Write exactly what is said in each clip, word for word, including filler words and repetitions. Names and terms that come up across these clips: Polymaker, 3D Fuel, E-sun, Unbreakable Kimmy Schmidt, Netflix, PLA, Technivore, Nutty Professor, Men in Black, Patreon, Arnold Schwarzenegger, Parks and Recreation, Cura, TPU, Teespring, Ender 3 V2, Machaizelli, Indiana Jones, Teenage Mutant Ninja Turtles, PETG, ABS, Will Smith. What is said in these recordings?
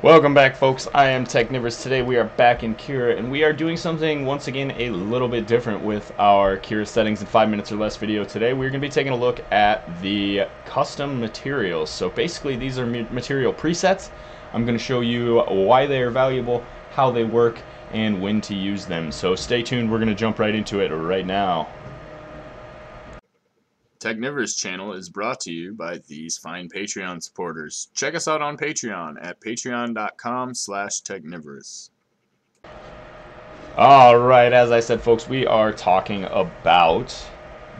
Welcome back, folks. I am Technivore. Today we are back in Cura, and we are doing something once again a little bit different with our Cura settings in five minutes or less video. Today we're going to be taking a look at the custom materials. So basically these are material presets. I'm going to show you why they are valuable, how they work, and when to use them. So stay tuned. We're going to jump right into it right now. Technivore's channel is brought to you by these fine Patreon supporters. Check us out on Patreon at patreon.com slash technivorous. Alright, as I said, folks, we are talking about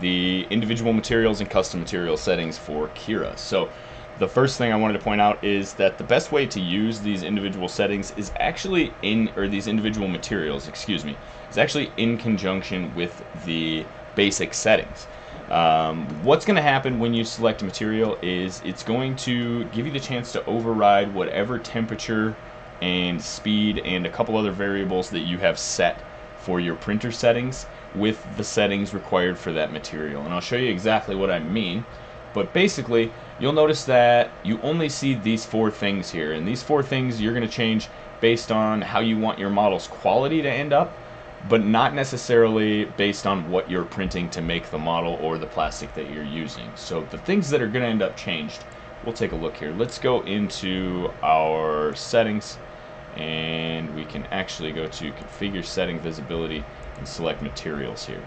the individual materials and custom material settings for Cura. So the first thing I wanted to point out is that the best way to use these individual settings is actually in, or these individual materials, excuse me, is actually in conjunction with the basic settings. Um, what's going to happen when you select a material is it's going to give you the chance to override whatever temperature and speed and a couple other variables that you have set for your printer settings with the settings required for that material. And I'll show you exactly what I mean. But basically, you'll notice that you only see these four things here. And these four things you're going to change based on how you want your model's quality to end up, but not necessarily based on what you're printing to make the model or the plastic that you're using. So the things that are going to end up changed, we'll take a look here. Let's go into our settings, and we can actually go to configure setting visibility and select materials here.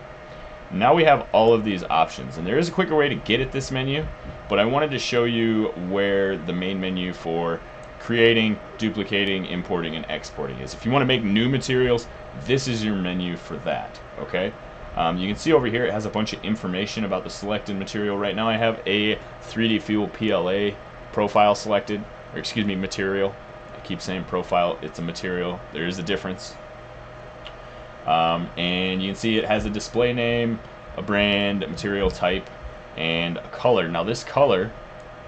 Now we have all of these options, and there is a quicker way to get at this menu, but I wanted to show you where the main menu for creating, duplicating, importing, and exporting is. If you want to make new materials, this is your menu for that, okay? Um, you can see over here it has a bunch of information about the selected material. Right now I have a three D Fuel P L A profile selected, or excuse me, material. I keep saying profile, it's a material. There is a difference. Um, and you can see it has a display name, a brand, a material type, and a color. Now this color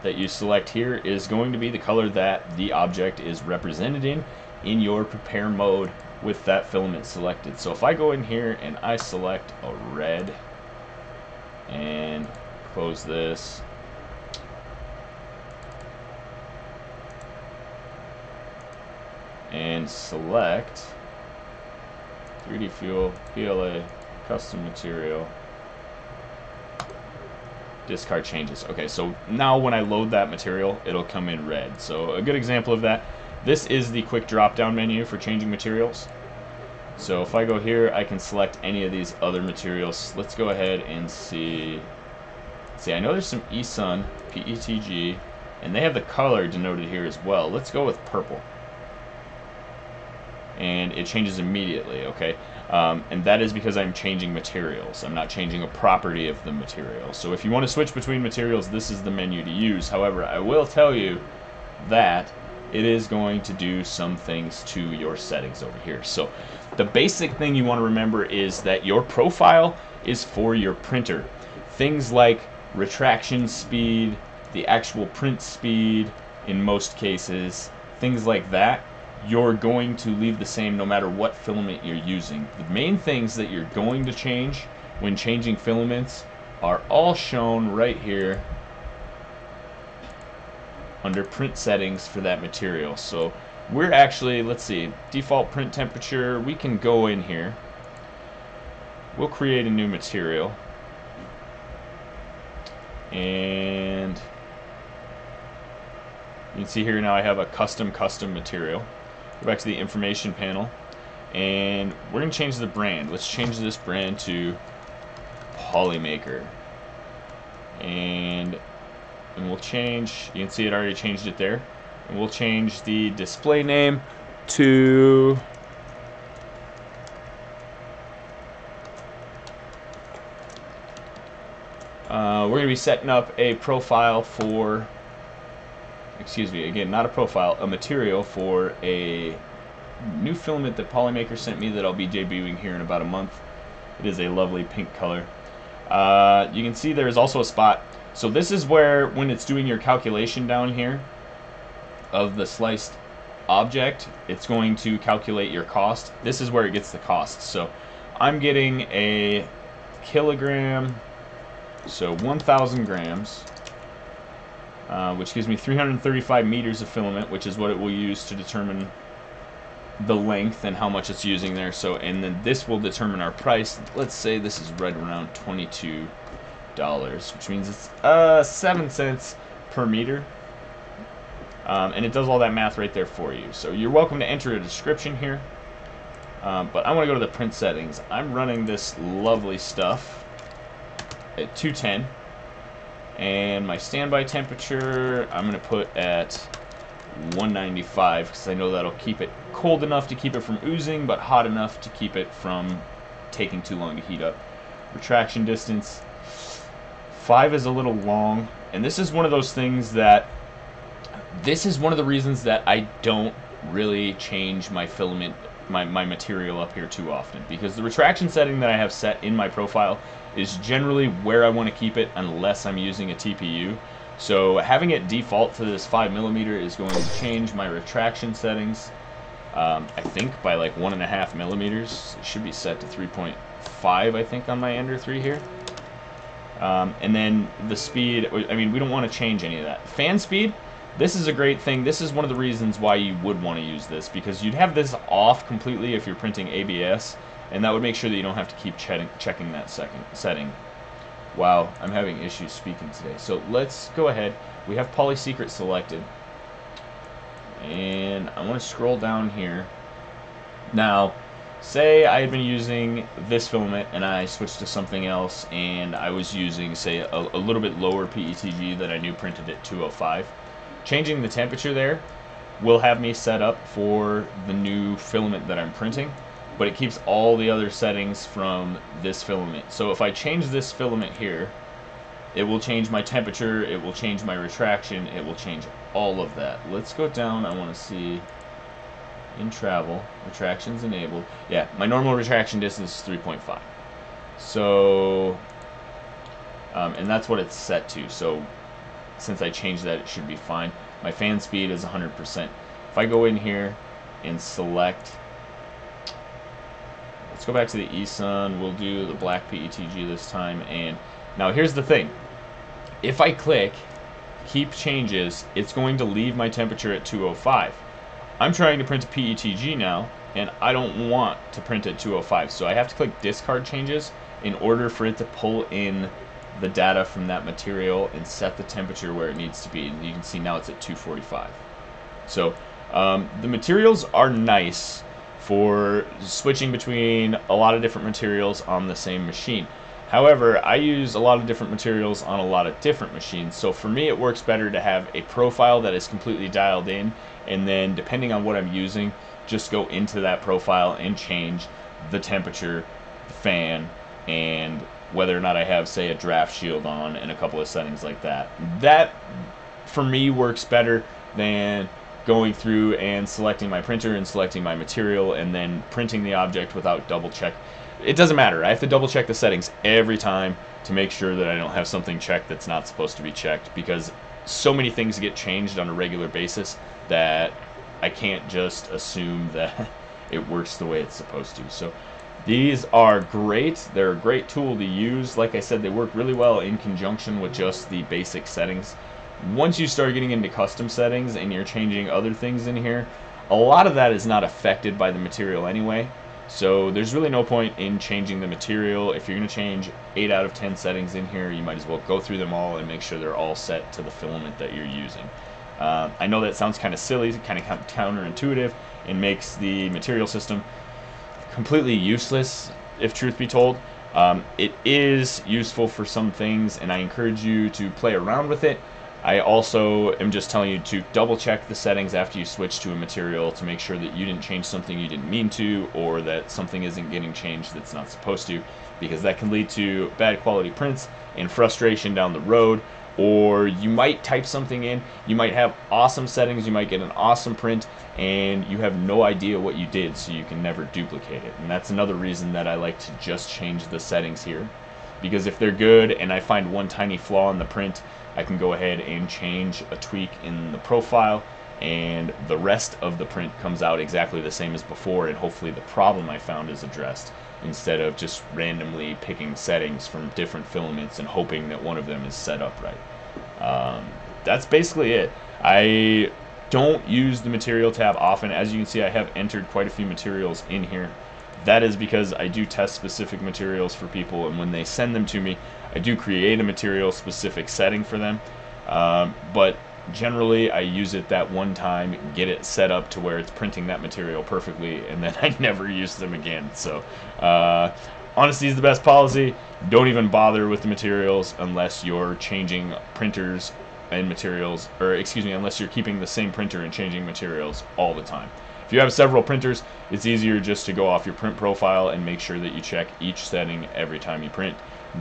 that you select here is going to be the color that the object is represented in in your prepare mode with that filament selected. So if I go in here and I select a red and close this, and select three D Fuel, P L A, custom material, discard changes. Okay, so now when I load that material, it'll come in red. So a good example of that, this is the quick drop-down menu for changing materials. So if I go here, I can select any of these other materials. Let's go ahead and see. See, I know there's some E-sun, P E T G, and they have the color denoted here as well. Let's go with purple. And it changes immediately, okay? Um, and that is because I'm changing materials. I'm not changing a property of the material. So if you want to switch between materials, this is the menu to use. However, I will tell you that it is going to do some things to your settings over here. So the basic thing you want to remember is that your profile is for your printer. Things like retraction speed, the actual print speed in most cases, things like that, you're going to leave the same no matter what filament you're using. The main things that you're going to change when changing filaments are all shown right here under print settings for that material. So we're actually, let's see, default print temperature, we can go in here, we'll create a new material, and you can see here now I have a custom custom material. Go back to the information panel, and we're going to change the brand. Let's change this brand to Polymaker, and and we'll change, you can see it already changed it there, and we'll change the display name to uh, we're going to be setting up a profile for excuse me, again, not a profile, a material for a new filament that Polymaker sent me that I'll be debuting here in about a month. It is a lovely pink color. Uh, you can see there is also a spot. So this is where, when it's doing your calculation down here of the sliced object, it's going to calculate your cost. This is where it gets the cost. So I'm getting a kilogram, so one thousand grams. uh, which gives me three hundred thirty-five meters of filament, which is what it will use to determine the length and how much it's using there. So, and then this will determine our price. Let's say this is right around twenty-two dollars, which means it's uh, seven cents per meter. Um, and it does all that math right there for you. So you're welcome to enter a description here. Um, but I want to go to the print settings. I'm running this lovely stuff at two ten. And my standby temperature, I'm going to put at one ninety-five, because I know that'll keep it cold enough to keep it from oozing, but hot enough to keep it from taking too long to heat up. Retraction distance, five is a little long. And this is one of those things that This is one of the reasons that I don't really change my filament, my, my material up here too often, because the retraction setting that I have set in my profile is generally where I want to keep it unless I'm using a T P U. So having it default to this five millimeter is going to change my retraction settings, um, I think, by like one point five millimeters. It should be set to three point five, I think, on my Ender three here. Um, and then the speed, I mean, we don't want to change any of that. Fan speed. This is a great thing. This is one of the reasons why you would want to use this, because you'd have this off completely if you're printing A B S, and that would make sure that you don't have to keep checking that second setting. Wow, I'm having issues speaking today. So let's go ahead. We have PolySecret selected, and I want to scroll down here. Now, say I had been using this filament and I switched to something else, and I was using, say, a, a little bit lower P E T G that I knew printed at two oh five. Changing the temperature there will have me set up for the new filament that I'm printing, but it keeps all the other settings from this filament. So if I change this filament here, it will change my temperature, it will change my retraction, it will change all of that. Let's go down. I want to see in travel, retractions enabled. Yeah, my normal retraction distance is three point five. So, um, and that's what it's set to. So since I changed that, it should be fine. My fan speed is one hundred percent. If I go in here and select, let's go back to the E-sun, we'll do the black P E T G this time, and now here's the thing. If I click keep changes, it's going to leave my temperature at two oh five. I'm trying to print a P E T G now, and I don't want to print at two oh five, so I have to click discard changes in order for it to pull in the data from that material and set the temperature where it needs to be. And you can see now it's at two forty-five. So um, the materials are nice for switching between a lot of different materials on the same machine. However, I use a lot of different materials on a lot of different machines, so for me it works better to have a profile that is completely dialed in, and then depending on what I'm using, just go into that profile and change the temperature, the fan, and whether or not I have, say, a draft shield on and a couple of settings like that. That, for me, works better than going through and selecting my printer and selecting my material and then printing the object without double check. It doesn't matter. I have to double check the settings every time to make sure that I don't have something checked that's not supposed to be checked, because so many things get changed on a regular basis that I can't just assume that it works the way it's supposed to. So these are great. They're a great tool to use. Like I said, they work really well in conjunction with just the basic settings. Once you start getting into custom settings and you're changing other things in here, a lot of that is not affected by the material anyway. So there's really no point in changing the material. If you're going to change eight out of ten settings in here, you might as well go through them all and make sure they're all set to the filament that you're using. Uh, I know that sounds kind of silly, kind of counterintuitive, and makes the material system completely useless, if truth be told. Um, it is useful for some things, and I encourage you to play around with it. I also am just telling you to double check the settings after you switch to a material to make sure that you didn't change something you didn't mean to, or that something isn't getting changed that's not supposed to, because that can lead to bad quality prints and frustration down the road. Or you might type something in, you might have awesome settings, you might get an awesome print, and you have no idea what you did, so you can never duplicate it. And that's another reason that I like to just change the settings here, because if they're good and I find one tiny flaw in the print, I can go ahead and change a tweak in the profile, and the rest of the print comes out exactly the same as before, and hopefully the problem I found is addressed, instead of just randomly picking settings from different filaments and hoping that one of them is set up right. Um, that's basically it. I don't use the material tab often. As you can see, I have entered quite a few materials in here. That is because I do test specific materials for people, and when they send them to me, I do create a material specific setting for them. Um, but generally, I use it that one time, get it set up to where it's printing that material perfectly, and then I never use them again. So uh, honesty is the best policy. Don't even bother with the materials unless you're changing printers and materials, or excuse me, unless you're keeping the same printer and changing materials all the time. If you have several printers, it's easier just to go off your print profile and make sure that you check each setting every time you print.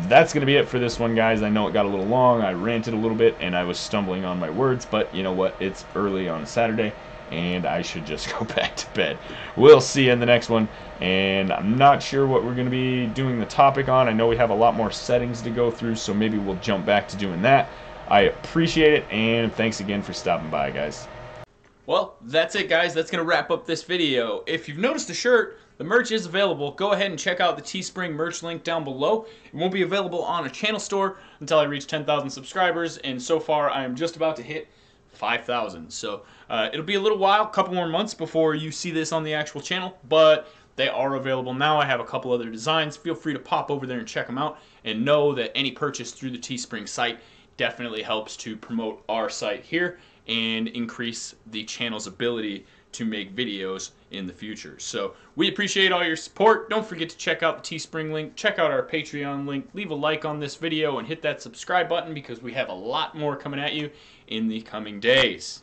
That's going to be it for this one, guys. I know it got a little long, I ranted a little bit, and I was stumbling on my words, but you know what? It's early on a Saturday, and I should just go back to bed. We'll see you in the next one, and I'm not sure what we're going to be doing the topic on. I know we have a lot more settings to go through, so maybe we'll jump back to doing that. I appreciate it, and thanks again for stopping by, guys. Well, that's it, guys. That's going to wrap up this video. If you've noticed the shirt, the merch is available. Go ahead and check out the Teespring merch link down below. It won't be available on a channel store until I reach ten thousand subscribers, and so far I am just about to hit five thousand. So uh, it'll be a little while, a couple more months before you see this on the actual channel, but they are available now. I have a couple other designs. Feel free to pop over there and check them out, and know that any purchase through the Teespring site definitely helps to promote our site here and increase the channel's ability to make videos in the future. So we appreciate all your support. Don't forget to check out the Teespring link, check out our Patreon link, leave a like on this video, and hit that subscribe button because we have a lot more coming at you in the coming days.